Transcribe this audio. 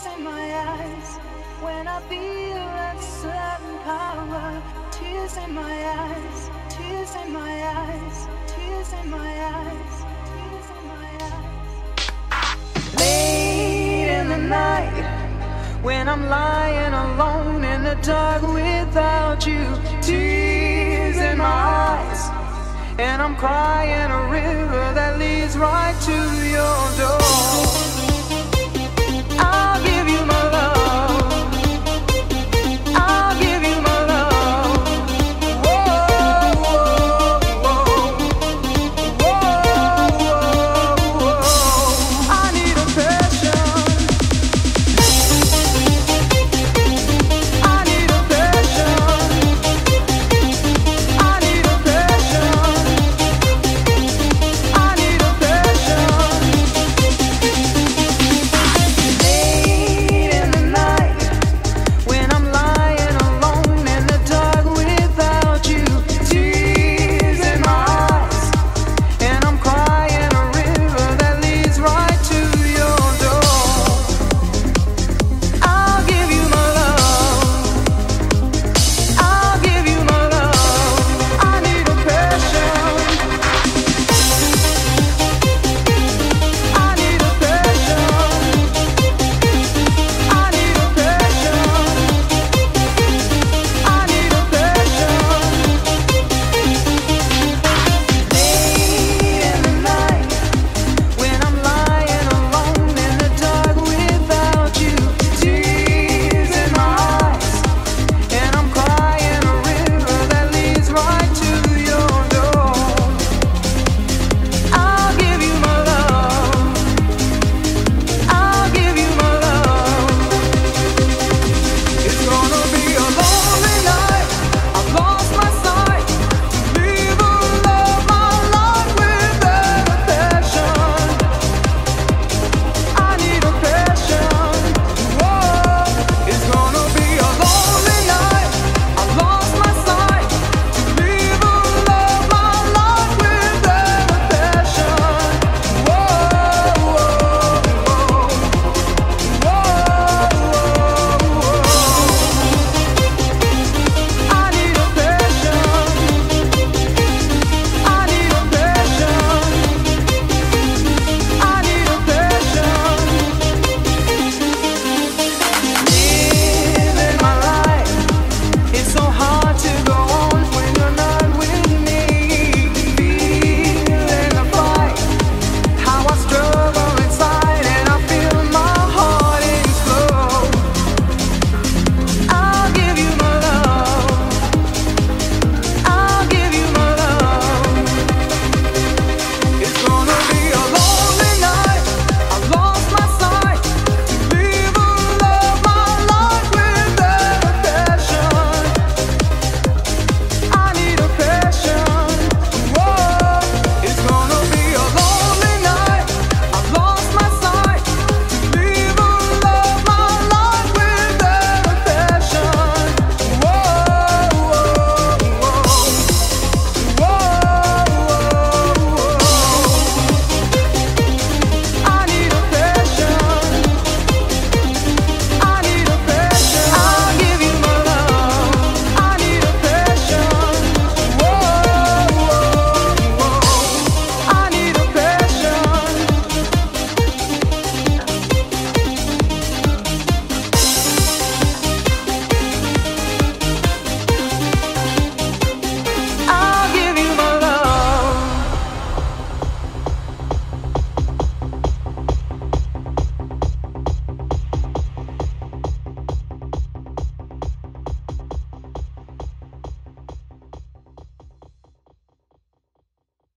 tears in my eyes when I feel that sudden power. Tears in my eyes, tears in my eyes, tears in my eyes, tears in my eyes. Late in the night when I'm lying alone in the dark without you. Tears in my eyes and I'm crying a river that leads right to your door.